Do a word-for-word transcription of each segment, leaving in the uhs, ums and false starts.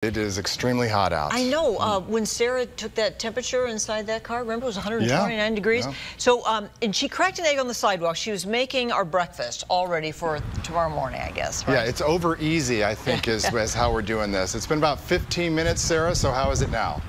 It is extremely hot out. I know. Uh, when Sarah took that temperature inside that car, remember, it was one hundred twenty-nine yeah, degrees. Yeah. So, um, and she cracked an egg on the sidewalk. She was making our breakfast all ready for tomorrow morning, I guess. Right? Yeah, it's over easy, I think, is, is how we're doing this. It's been about fifteen minutes, Sarah, so how is it now?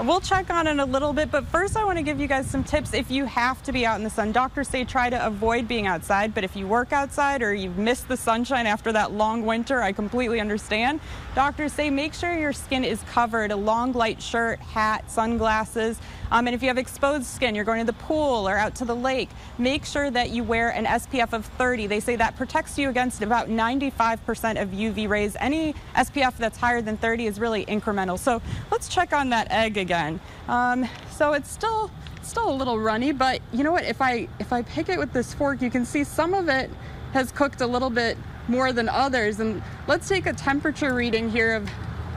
We'll check on it a little bit, but first I want to give you guys some tips if you have to be out in the sun. Doctors say try to avoid being outside, but if you work outside or you've missed the sunshine after that long winter, I completely understand. Doctors say make sure your skin is covered, a long light shirt, hat, sunglasses, um, and if you have exposed skin, you're going to the pool or out to the lake, make sure that you wear an S P F of thirty. They say that protects you against about ninety-five percent of U V rays. Any S P F that's higher than thirty is really incremental. So let's check on that egg again. Again. Um, so it's still still a little runny, but you know what, if I if I pick it with this fork, you can see some of it has cooked a little bit more than others. And let's take a temperature reading here of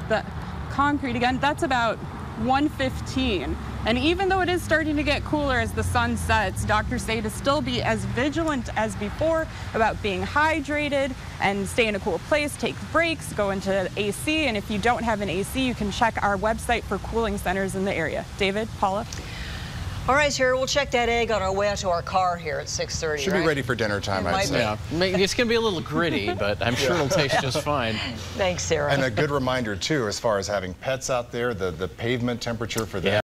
the concrete again. That's about one fifteen. And even though it is starting to get cooler as the sun sets, doctors say to still be as vigilant as before about being hydrated and stay in a cool place, take breaks, go into A C. And if you don't have an A C, you can check our website for cooling centers in the area. David, Paula? All right, Sarah, we'll check that egg on our way out to our car here at six thirty, Should right? be ready for dinner time, I'd say. Yeah. It's going to be a little gritty, but I'm sure it'll taste just fine. Thanks, Sarah. And a good reminder, too, as far as having pets out there, the, the pavement temperature for that. Yeah.